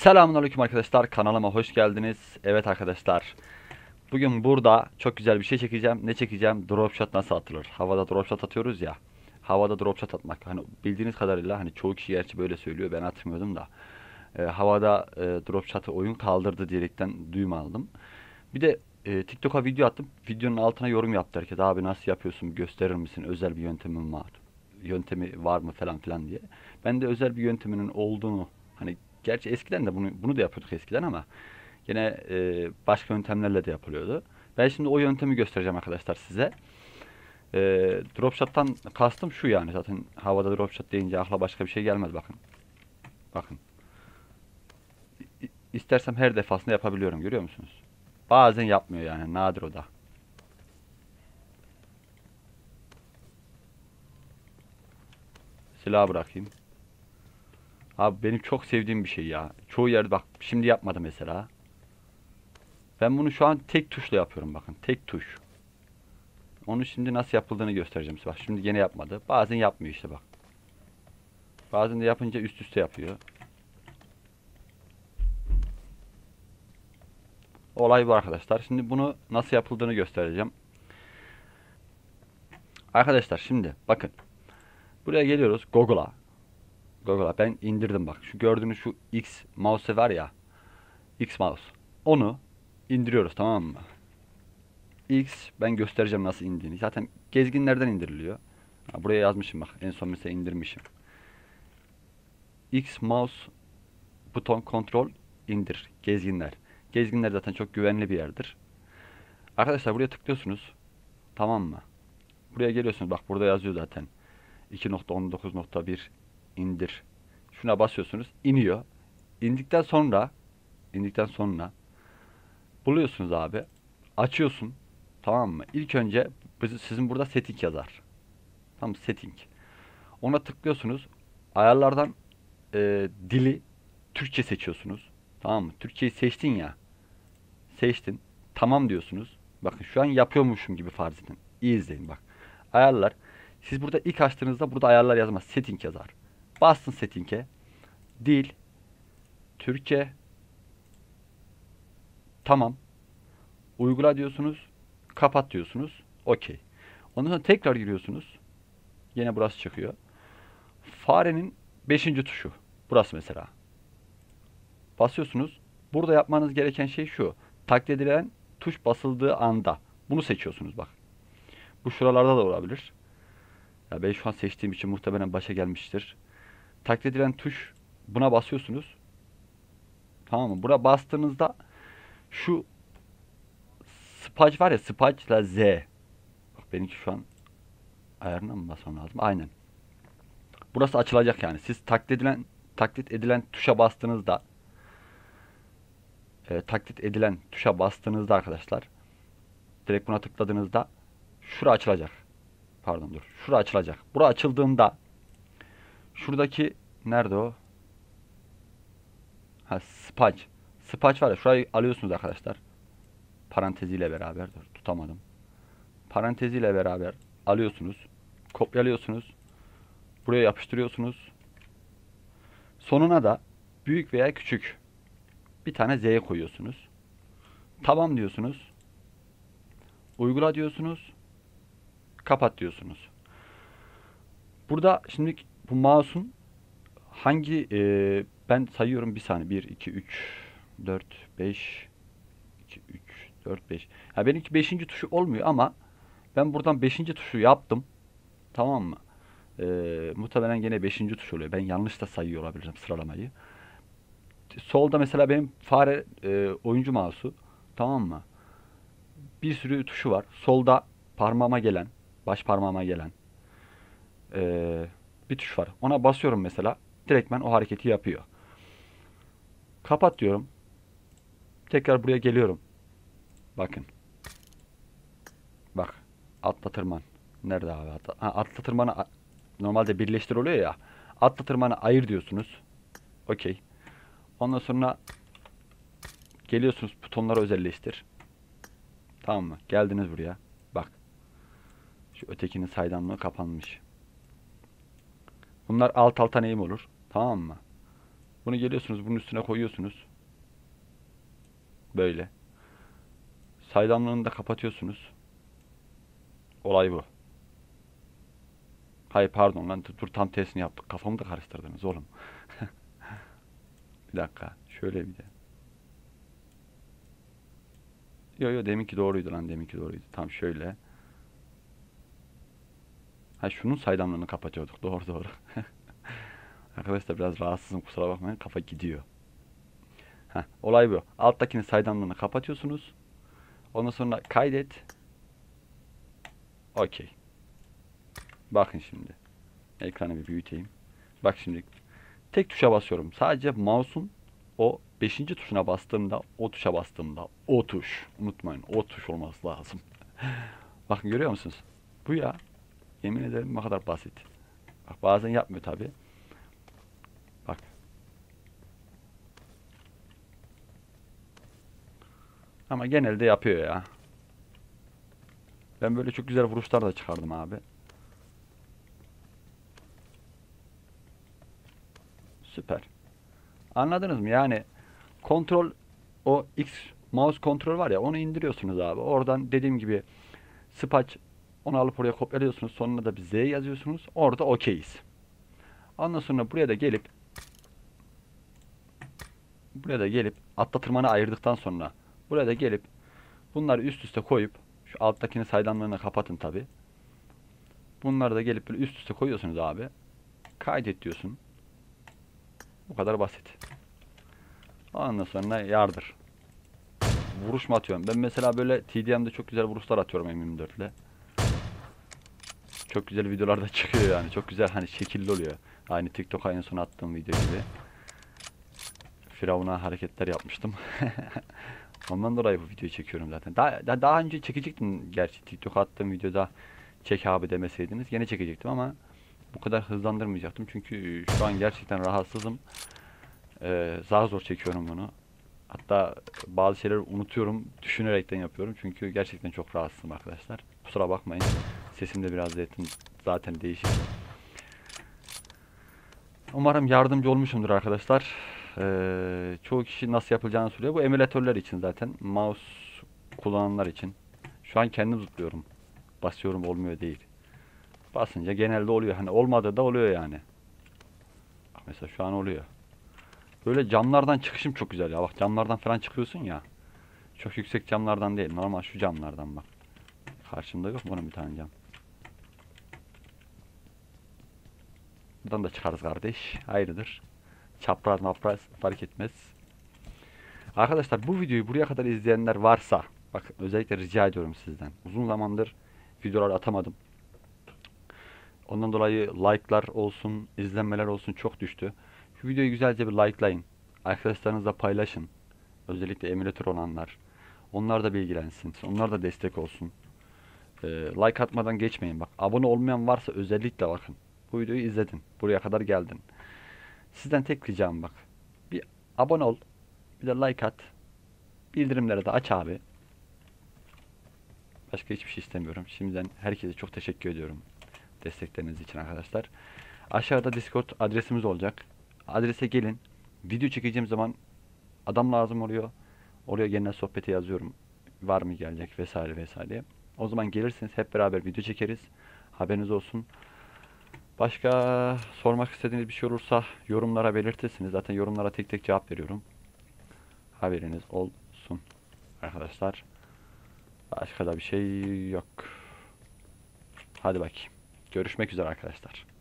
Selamünaleyküm arkadaşlar, kanalıma hoş geldiniz. Evet arkadaşlar, bugün burada çok güzel bir şey çekeceğim. Ne çekeceğim? Drop shot nasıl atılır? Havada drop shot atıyoruz ya. Havada drop shot atmak, hani bildiğiniz kadarıyla, hani çoğu kişi gerçi böyle söylüyor, ben atmıyordum da havada drop shot'ı oyun kaldırdı diyerekten duyum aldım. Bir de TikTok'a video attım. Videonun altına yorum yaptı herkes. Abi nasıl yapıyorsun, gösterir misin? Özel bir yöntemin var. Yöntemi var mı falan filan diye. Ben de özel bir yönteminin olduğunu, hani gerçi eskiden de bunu da yapıyorduk eskiden, ama yine başka yöntemlerle de yapılıyordu. Ben şimdi o yöntemi göstereceğim arkadaşlar size. Dropshot'tan kastım şu yani. Zaten havada dropshot deyince akla başka bir şey gelmez. Bakın. Bakın. İstersem her defasında yapabiliyorum. Görüyor musunuz? Bazen yapmıyor yani. Nadir o da. Silahı bırakayım. Abi benim çok sevdiğim bir şey ya. Çoğu yerde bak, şimdi yapmadı mesela. Ben bunu şu an tek tuşla yapıyorum, bakın. Tek tuş. Onu şimdi nasıl yapıldığını göstereceğim size. Bak şimdi yine yapmadı. Bazen yapmıyor işte bak. Bazen de yapınca üst üste yapıyor. Olay bu arkadaşlar. Şimdi bunu nasıl yapıldığını göstereceğim. Arkadaşlar şimdi bakın. Buraya geliyoruz. Google'a ben indirdim bak. Şu gördüğünüz şu X-Mouse var ya. X-Mouse. Onu indiriyoruz, tamam mı? X, ben göstereceğim nasıl indiğini. Zaten gezginlerden indiriliyor. Ha, buraya yazmışım bak. En son mesela indirmişim. X-Mouse Button Control indir. Gezginler. Gezginler zaten çok güvenli bir yerdir. Arkadaşlar buraya tıklıyorsunuz. Tamam mı? Buraya geliyorsunuz. Bak burada yazıyor zaten. 2.19.1 indir. Şuna basıyorsunuz. İniyor. İndikten sonra buluyorsunuz abi. Açıyorsun. Tamam mı? İlk önce sizin burada setting yazar. Tamam, setting. Ona tıklıyorsunuz. Ayarlardan dili Türkçe seçiyorsunuz. Tamam mı? Türkçeyi seçtin ya. Seçtin. Tamam diyorsunuz. Bakın şu an yapıyormuşum gibi farz edin. İyi izleyin bak. Ayarlar. Siz burada ilk açtığınızda burada ayarlar yazmaz. Setting yazar. Bastın setting'e. Dil Türkçe. Tamam. Uygula diyorsunuz. Kapat diyorsunuz. Okey. Ondan sonra tekrar giriyorsunuz. Yine burası çıkıyor. Farenin 5. tuşu. Burası mesela. Basıyorsunuz. Burada yapmanız gereken şey şu. Taklit edilen tuş basıldığı anda. Bunu seçiyorsunuz bak. Bu şuralarda da olabilir. Ya ben şu an seçtiğim için muhtemelen başa gelmiştir. Taklit edilen tuş, buna basıyorsunuz. Tamam mı? Buna bastığınızda şu spaç var ya, spaçla Z. Bak benimki şu an ayarına mı basmam lazım? Aynen. Burası açılacak yani. Siz taklit edilen tuşa bastığınızda arkadaşlar, direkt buna tıkladığınızda şura açılacak. Pardon dur. Şura açılacak. Bura açıldığında şuradaki nerede o? Ha, spaç. Spaç var ya, şurayı alıyorsunuz arkadaşlar. Paranteziyle beraber. Dur, tutamadım. Paranteziyle beraber alıyorsunuz. Kopyalıyorsunuz. Buraya yapıştırıyorsunuz. Sonuna da büyük veya küçük bir tane Z'ye koyuyorsunuz. Tamam diyorsunuz. Uygula diyorsunuz. Kapat diyorsunuz. Burada şimdi bu mouse'un hangi ben sayıyorum bir saniye. 1 2 3 4 5 2 3 4 5. Ya benimki 5. tuşu olmuyor ama ben buradan 5. tuşu yaptım. Tamam mı? Muhtemelen yine 5. tuş oluyor. Ben yanlış da sayıyor olabilirim sıralamayı. Solda mesela benim fare oyuncu mouse'u, tamam mı? Bir sürü tuşu var. Solda parmağıma gelen, baş parmağıma gelen bir tuş var. Ona basıyorum mesela. Direktmen o hareketi yapıyor. Kapat diyorum. Tekrar buraya geliyorum. Bakın. Bak. Atla tırman. Nerede abi? Atla tırmanı normalde birleştir oluyor ya. Atla tırmanı ayır diyorsunuz. Okey. Ondan sonra geliyorsunuz butonları özelleştir. Tamam mı? Geldiniz buraya. Bak. Şu ötekinin saydamlığı kapanmış. Bunlar alt alta neyim olur? Tamam mı? Bunu geliyorsunuz, bunun üstüne koyuyorsunuz. Böyle. Saydamlığını da kapatıyorsunuz. Olay bu. Hayır pardon lan, dur tam tersini yaptık. Kafamı da karıştırdınız oğlum. Bir dakika. Şöyle bir de. Yo deminki doğruydu lan, deminki doğruydu. Tam şöyle. Ha şunun saydamlığını kapatıyorduk. Doğru. Arkadaşlar biraz rahatsızım, kusura bakmayın. Kafa gidiyor. Heh, olay bu. Alttakinin saydamlığını kapatıyorsunuz. Ondan sonra kaydet. Okey. Bakın şimdi. Ekranı bir büyüteyim. Bak şimdi. Tek tuşa basıyorum. Sadece mouse'un o 5. tuşuna bastığımda, o tuş. Unutmayın, o tuş olması lazım. Bakın görüyor musunuz? Bu ya. Yemin ederim ne kadar basit. Bak bazen yapmıyor tabi. Bak. Ama genelde yapıyor ya. Ben böyle çok güzel vuruşlar da çıkardım abi. Süper. Anladınız mı? Yani kontrol, o X-Mouse kontrol var ya, onu indiriyorsunuz abi. Oradan dediğim gibi spaç, onu alıp oraya kopyalıyorsunuz. Sonuna da bir Z yazıyorsunuz. Orada okeyiz. Ondan sonra buraya da gelip altta tırmanı ayırdıktan sonra buraya da gelip bunları üst üste koyup, şu alttakini saydamlarını kapatın tabi. Bunları da gelip böyle üst üste koyuyorsunuz abi. Kaydet diyorsun. Bu kadar basit. Ondan sonra yardır. Vuruş mu atıyorum? Ben mesela böyle TDM'de çok güzel vuruşlar atıyorum M24 ile. Çok güzel videolarda çıkıyor yani. Çok güzel, hani şekilli oluyor. Aynı TikTok'a en son attığım video gibi. Firavun'a hareketler yapmıştım. Ondan dolayı bu videoyu çekiyorum zaten. Daha önce çekecektim gerçi. TikTok'a attığım videoda çek abi demeseydiniz yine çekecektim ama bu kadar hızlandırmayacaktım. Çünkü şu an gerçekten rahatsızım. Zar zor çekiyorum bunu. Hatta bazı şeyleri unutuyorum. Düşünerekten yapıyorum. Çünkü gerçekten çok rahatsızım arkadaşlar. Kusura bakmayın. Sesim de biraz zaten değişik. Umarım yardımcı olmuşumdur arkadaşlar. Çoğu kişi nasıl yapılacağını söylüyor. Bu emülatörler için zaten. Mouse kullananlar için. Şu an kendim zıplıyorum. Basıyorum olmuyor değil. Basınca genelde oluyor. Hani olmadığı da oluyor yani. Mesela şu an oluyor. Böyle camlardan çıkışım çok güzel ya. Bak camlardan falan çıkıyorsun ya. Çok yüksek camlardan değil. Normal şu camlardan bak. Karşımda yok mu bunun bir tane cam? Buradan da çıkarız kardeş. Hayırdır? Çapraz mapraz fark etmez. Arkadaşlar bu videoyu buraya kadar izleyenler varsa, bak özellikle rica ediyorum sizden. Uzun zamandır videolar atamadım. Ondan dolayı like'lar olsun, izlenmeler olsun çok düştü. Şu videoyu güzelce bir like'layın. Arkadaşlarınızla paylaşın. Özellikle emülatör olanlar. Onlar da bilgilensin. Onlar da destek olsun. Like atmadan geçmeyin bak. Abone olmayan varsa özellikle bakın. Bu videoyu izledin. Buraya kadar geldin. Sizden tek ricam bak. Bir abone ol. Bir de like at. Bildirimleri de aç abi. Başka hiçbir şey istemiyorum. Şimdiden herkese çok teşekkür ediyorum. Destekleriniz için arkadaşlar. Aşağıda Discord adresimiz olacak. Adrese gelin. Video çekeceğim zaman adam lazım oluyor. Oraya genel sohbeti yazıyorum. Var mı gelecek vesaire vesaire. O zaman gelirsiniz, hep beraber video çekeriz. Haberiniz olsun. Başka sormak istediğiniz bir şey olursa yorumlara belirtirsiniz. Zaten yorumlara tek tek cevap veriyorum. Haberiniz olsun arkadaşlar. Başka da bir şey yok. Hadi bakayım. Görüşmek üzere arkadaşlar.